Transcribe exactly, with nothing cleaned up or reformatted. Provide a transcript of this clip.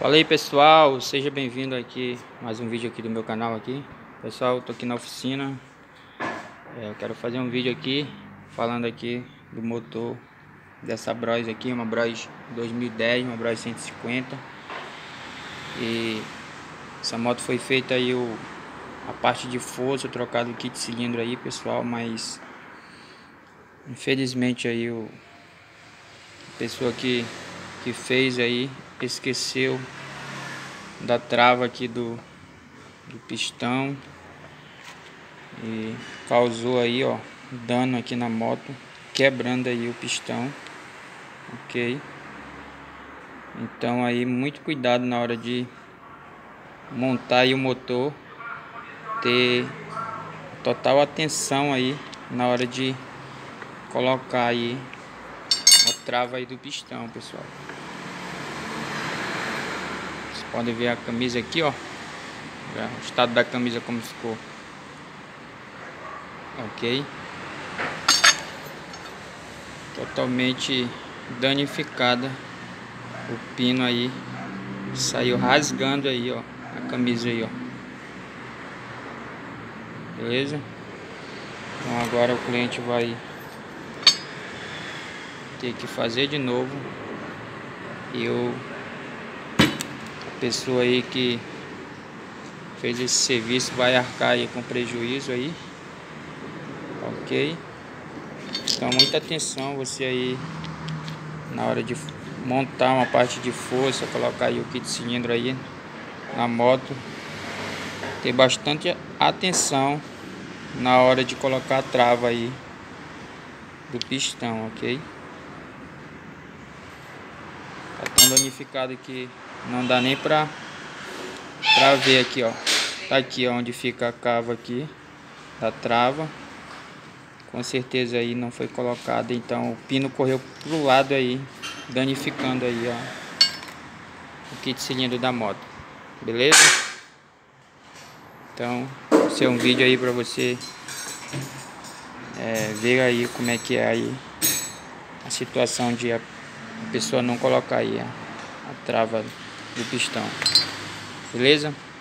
Fala aí, pessoal, seja bem-vindo aqui mais um vídeo aqui do meu canal aqui. Pessoal, eu tô aqui na oficina. É, eu quero fazer um vídeo aqui falando aqui do motor dessa Bros aqui, uma Bros dois mil e dez, uma Bros cento e cinquenta. E essa moto foi feita aí o a parte de força, trocado o kit de cilindro aí, pessoal, mas infelizmente aí o a pessoa que que fez aí esqueceu da trava aqui do do pistão e causou aí, ó, dano aqui na moto, quebrando aí o pistão, ok? Então aí muito cuidado na hora de montar aí o motor, ter total atenção aí na hora de colocar aí a trava aí do pistão, pessoal. Vocês podem ver a camisa aqui, ó, o estado da camisa como ficou, ok? Totalmente danificada, o pino aí saiu rasgando aí, ó, a camisa aí, ó, beleza? Então agora o cliente vai ter que fazer de novo e eu, a pessoa aí que fez esse serviço vai arcar aí com prejuízo aí, ok? Então muita atenção você aí na hora de montar uma parte de força, colocar aí o kit de cilindro aí na moto, ter bastante atenção na hora de colocar a trava aí do pistão, ok? Tá tão danificado que não dá nem pra, pra ver aqui, ó. Tá aqui, ó, onde fica a cava aqui da trava. Com certeza aí não foi colocado, então o pino correu pro lado aí, danificando aí, ó, o kit cilindro da moto, beleza? Então, esse é um vídeo aí pra você é, ver aí como é que é aí a situação de a pessoa não colocar aí a, a trava do pistão, beleza?